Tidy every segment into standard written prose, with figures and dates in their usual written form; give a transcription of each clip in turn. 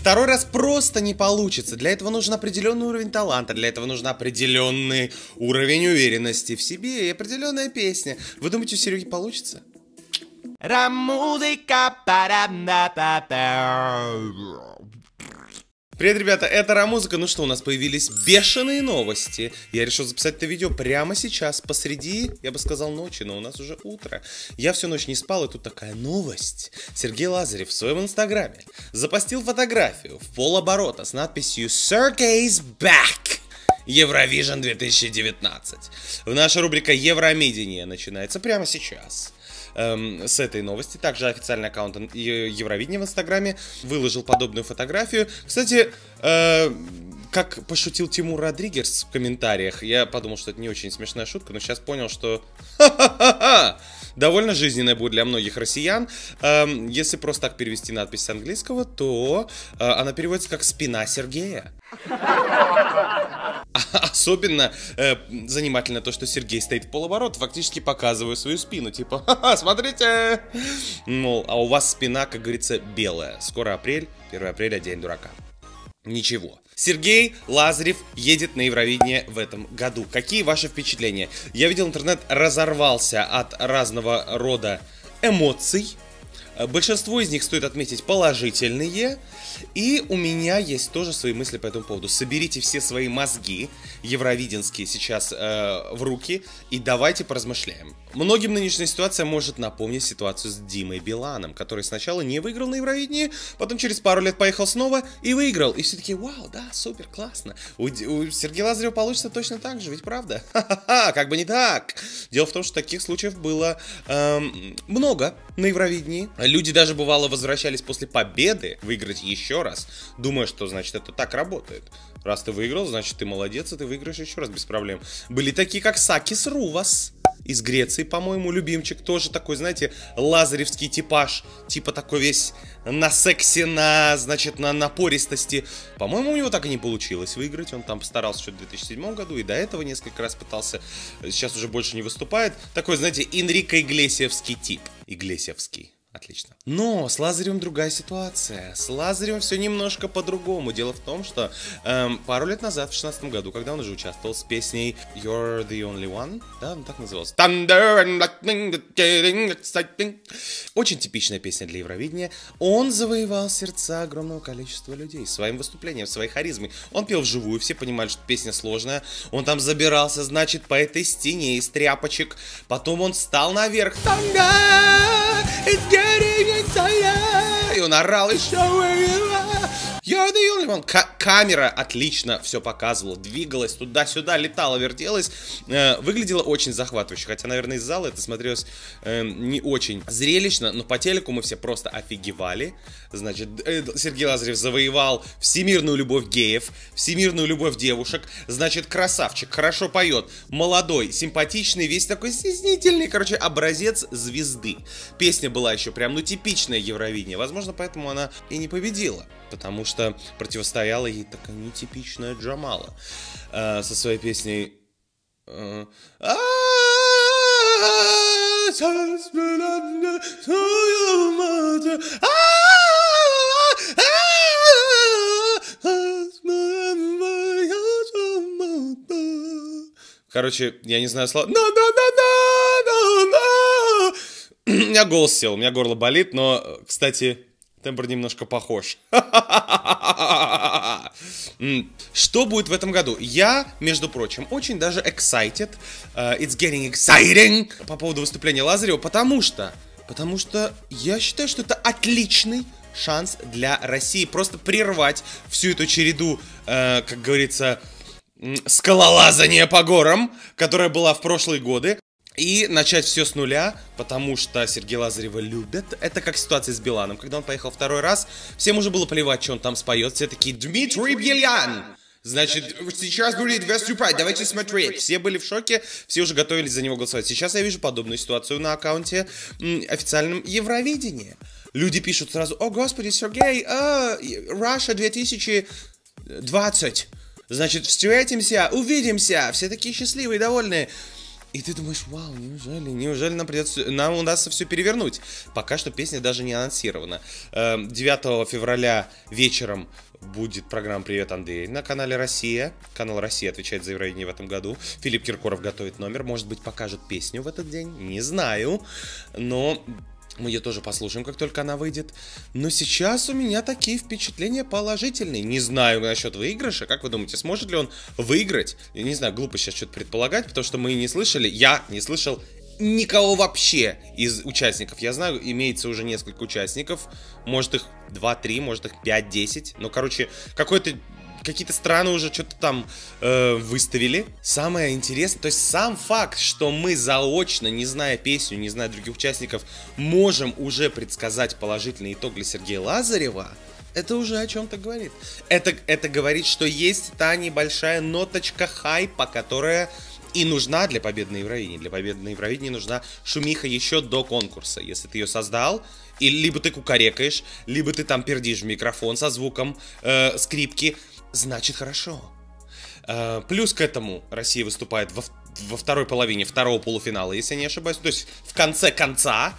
Второй раз просто не получится. Для этого нужен определенный уровень таланта, для этого нужен определенный уровень уверенности в себе и определенная песня. Вы думаете, у Сереги получится? Рамузыка. Привет, ребята, это Рамузыка. Ну что, у нас появились бешеные новости. Я решил записать это видео прямо сейчас, посреди, я бы сказал, ночи, но у нас уже утро. Я всю ночь не спал, и тут такая новость. Сергей Лазарев в своем инстаграме запостил фотографию в полоборота с надписью «Sergey's back». Евровидение 2019. Наша рубрика «Евромидение» начинается прямо сейчас. С этой новости. Также официальный аккаунт Евровидения в Инстаграме выложил подобную фотографию. Кстати, как пошутил Тимур Родригес в комментариях, я подумал, что это не очень смешная шутка, но сейчас понял, что ха-ха-ха-ха! Довольно жизненная будет для многих россиян. Если просто так перевести надпись с английского, то она переводится как «спина Сергея». Особенно занимательно то, что Сергей стоит в полоборот, фактически показывая свою спину, типа, ха-ха, смотрите, мол, а у вас спина, как говорится, белая. Скоро апрель, 1 апреля, день дурака. Ничего. Сергей Лазарев едет на Евровидение в этом году. Какие ваши впечатления? Я видел, интернет разорвался от разного рода эмоций. Большинство из них, стоит отметить, положительные. И у меня есть тоже свои мысли по этому поводу. Соберите все свои мозги евровиденские сейчас в руки и давайте поразмышляем. Многим нынешняя ситуация может напомнить ситуацию с Димой Биланом, который сначала не выиграл на Евровидении, потом через пару лет поехал снова и выиграл. И все такие: вау, да, супер, классно. У Сергея Лазарева получится точно так же, ведь правда? Ха-ха-ха, как бы не так. Дело в том, что таких случаев было много на Евровидении. Люди даже, бывало, возвращались после победы выиграть еще раз, думая, что, значит, это так работает. Раз ты выиграл, значит, ты молодец, и ты выиграешь еще раз без проблем. Были такие, как Сакис Рувас из Греции, по-моему, любимчик. Тоже такой, знаете, лазаревский типаж. Типа такой весь на сексе, значит, на напористости. По-моему, у него так и не получилось выиграть. Он там постарался еще в 2007 году и до этого несколько раз пытался. Сейчас уже больше не выступает. Такой, знаете, Энрико Иглесиевский тип. Иглесиевский. Отлично. Но с Лазаревым другая ситуация. С Лазаревым все немножко по-другому. Дело в том, что пару лет назад, в 2016 году, когда он уже участвовал с песней You Are the Only One, да, он так назывался, Thunder and Lightning, очень типичная песня для Евровидения, он завоевал сердца огромного количества людей своим выступлением, своей харизмой. Он пел вживую, все понимали, что песня сложная. Он там забирался, значит, по этой стене из тряпочек. Потом он встал наверх. И он орал еще. You're the only one. Камера отлично все показывала, двигалась туда-сюда, летала, вертелась. Выглядело очень захватывающе. Хотя, наверное, из зала это смотрелось не очень зрелищно, но по телеку мы все просто офигевали. Значит, Сергей Лазарев завоевал всемирную любовь геев, всемирную любовь девушек. Значит, красавчик, хорошо поет, молодой, симпатичный, весь такой стеснительный, короче, образец звезды. Песня была еще прям, ну, типичное Евровидение. Возможно, поэтому она и не победила, потому что противостояла ей такая нетипичная Джамала со своей песней короче, я не знаю слова. У меня голос сел, у меня горло болит, но, кстати, тембр немножко похож. Что будет в этом году? Я, между прочим, очень даже excited. It's getting exciting. По поводу выступления Лазарева, потому что я считаю, что это отличный шанс для России просто прервать всю эту череду, как говорится, скалолазания по горам, которая была в прошлые годы. И начать все с нуля, потому что Сергея Лазарева любят. Это как ситуация с Биланом. Когда он поехал второй раз, всем уже было плевать, что он там споет. Все такие: Дмитрий Билан! Значит, сейчас будет выступать, давайте смотреть. Все были в шоке, все уже готовились за него голосовать. Сейчас я вижу подобную ситуацию на аккаунте официальном Евровидения. Люди пишут сразу: о, господи, Сергей, Russia 2020. Значит, встретимся, увидимся. Все такие счастливые, довольные. И ты думаешь, вау, неужели нам придется, нам удастся все перевернуть? Пока что песня даже не анонсирована. 9 февраля вечером будет программа «Привет, Андрей» на канале «Россия». Канал «Россия» отвечает за Евровидение в этом году. Филипп Киркоров готовит номер. Может быть, покажет песню в этот день? Не знаю. Но мы ее тоже послушаем, как только она выйдет. Но сейчас у меня такие впечатления положительные. Не знаю насчет выигрыша. Как вы думаете, сможет ли он выиграть? Я не знаю, глупо сейчас что-то предполагать, потому что мы не слышали. Я не слышал никого вообще из участников. Я знаю, имеется уже несколько участников. Может их 2-3, может их 5-10. Ну, короче, какие-то страны уже что-то там выставили. Самое интересное, то есть сам факт, что мы заочно, не зная песню, не зная других участников, можем уже предсказать положительный итог для Сергея Лазарева, это уже о чем-то говорит. Это говорит, что есть та небольшая ноточка хайпа, которая и нужна для победы на Евровидении. Для победы на Евровидении нужна шумиха еще до конкурса. Если ты ее создал, и либо ты кукарекаешь, либо ты там пердишь в микрофон со звуком скрипки, значит хорошо. Плюс к этому Россия выступает во второй половине второго полуфинала, если я не ошибаюсь. То есть в конце конца.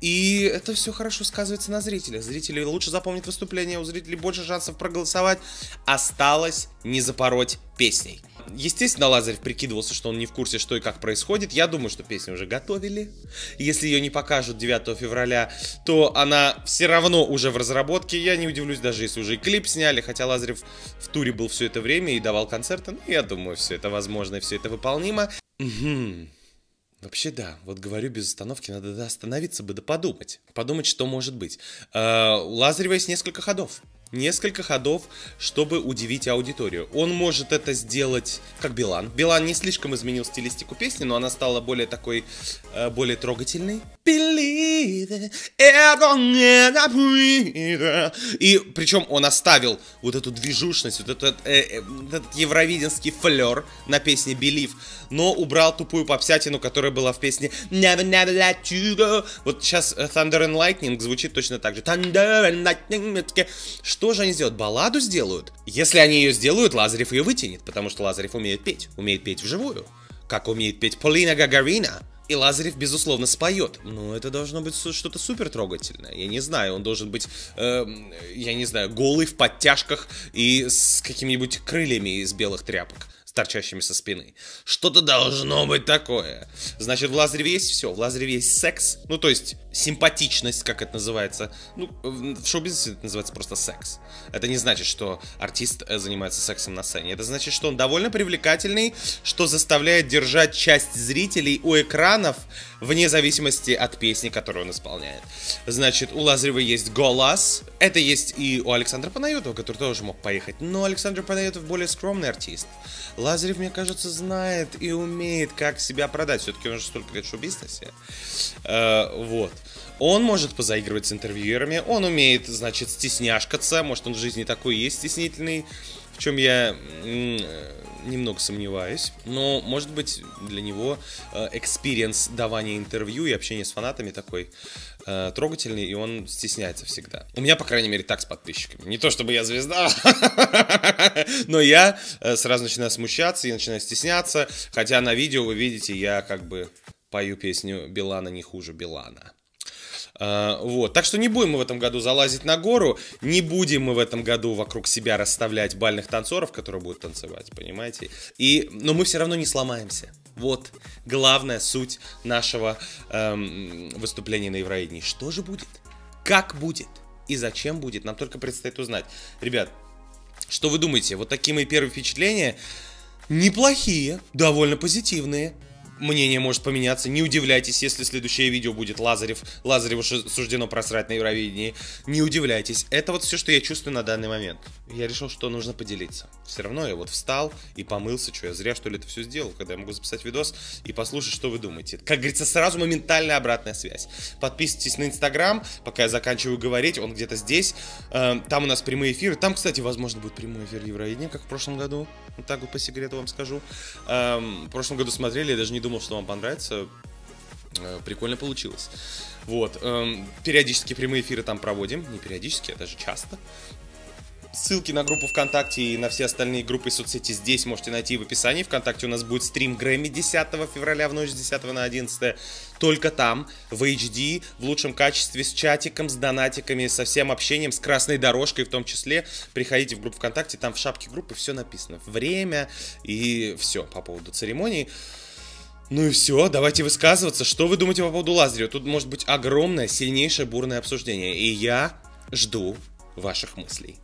И это все хорошо сказывается на зрителях. Зрители лучше запомнят выступление, у зрителей больше шансов проголосовать. Осталось не запороть песней. Естественно, Лазарев прикидывался, что он не в курсе, что и как происходит. Я думаю, что песню уже готовили. Если ее не покажут 9 февраля, то она все равно уже в разработке. Я не удивлюсь, даже если уже и клип сняли. Хотя Лазарев в туре был все это время и давал концерты. Ну, я думаю, все это возможно и все это выполнимо. Угу. Вообще да, вот говорю без остановки, надо остановиться бы да подумать. Подумать, что может быть. У Лазарева есть несколько ходов. Несколько ходов, чтобы удивить аудиторию. Он может это сделать как Билан. Билан не слишком изменил стилистику песни, но она стала более такой, более трогательной. И причем он оставил вот эту движушность, вот этот евровиденский флер на песне Believe, но убрал тупую попсятину, которая была в песне Never Never Let You Go. Вот сейчас Thunder and Lightning звучит точно так же. Thunder and Lightning. Что же они сделают? Балладу сделают? Если они ее сделают, Лазарев ее вытянет, потому что Лазарев умеет петь вживую, как умеет петь Полина Гагарина. И Лазарев, безусловно, споет. Но это должно быть что-то супер трогательное. Я не знаю, он должен быть, я не знаю, голый в подтяжках и с какими-нибудь крыльями из белых тряпок, торчащими со спины. Что-то должно быть такое. Значит, в Лазареве есть все. В Лазареве есть секс, ну то есть симпатичность, как это называется. Ну, в шоу-бизнесе это называется просто секс. Это не значит, что артист занимается сексом на сцене. Это значит, что он довольно привлекательный, что заставляет держать часть зрителей у экранов, вне зависимости от песни, которую он исполняет. Значит, у Лазарева есть голос. Это есть и у Александра Панайотова, который тоже мог поехать. Но Александр Панайотов более скромный артист. Лазарев, мне кажется, знает и умеет, как себя продать. Все-таки он же столько лет в шоу-бизнесе. Вот. Он может позаигрывать с интервьюерами. Он умеет, значит, стесняшкаться. Может, он в жизни такой есть стеснительный, в чем я немного сомневаюсь. Но, может быть, для него экспириенс давания интервью и общения с фанатами такой трогательный, и он стесняется всегда. У меня, по крайней мере, так с подписчиками. Не то чтобы я звезда, но я сразу начинаю смущаться, я начинаю стесняться. Хотя на видео вы видите, я как бы пою песню Билана не хуже Билана. Вот. Так что не будем мы в этом году залазить на гору, не будем мы в этом году вокруг себя расставлять бальных танцоров, которые будут танцевать, понимаете? Но мы все равно не сломаемся. Вот главная суть нашего выступления на Евровидении. Что же будет? Как будет? И зачем будет? Нам только предстоит узнать. Ребят, что вы думаете? Вот такие мои первые впечатления. Неплохие, довольно позитивные. Мнение может поменяться. Не удивляйтесь, если следующее видео будет Лазареву суждено просрать на Евровидении. Не удивляйтесь. Это вот все, что я чувствую на данный момент. Я решил, что нужно поделиться. Все равно я вот встал и помылся. Что, я зря, что ли, это все сделал? Когда я могу записать видос и послушать, что вы думаете. Как говорится, сразу моментальная обратная связь. Подписывайтесь на Instagram, пока я заканчиваю говорить. Он где-то здесь. Там у нас прямые эфиры. Там, кстати, возможно, будет прямой эфир Евровидения, как в прошлом году. Вот так вот по секрету вам скажу. В прошлом году смотрели, я даже не думал, что вам понравится. Прикольно получилось. Вот. Периодически прямые эфиры там проводим. Не периодически, а даже часто. Ссылки на группу ВКонтакте и на все остальные группы соцсети здесь можете найти в описании. ВКонтакте у нас будет стрим Грэмми 10 февраля в ночь с 10 на 11. Только там, в HD, в лучшем качестве, с чатиком, с донатиками, со всем общением, с красной дорожкой в том числе. Приходите в группу ВКонтакте, там в шапке группы все написано. Время и все по поводу церемонии. Ну и все, давайте высказываться. Что вы думаете по поводу Лазарева? Тут может быть огромное, сильнейшее бурное обсуждение. И я жду ваших мыслей.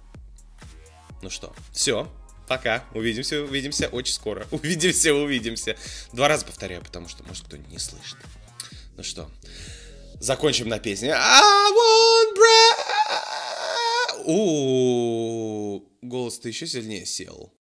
Ну что, все, пока. Увидимся очень скоро. Увидимся. Два раза повторяю, потому что, может, кто-нибудь не слышит. Ну что, закончим на песне. Голос-то еще сильнее сел.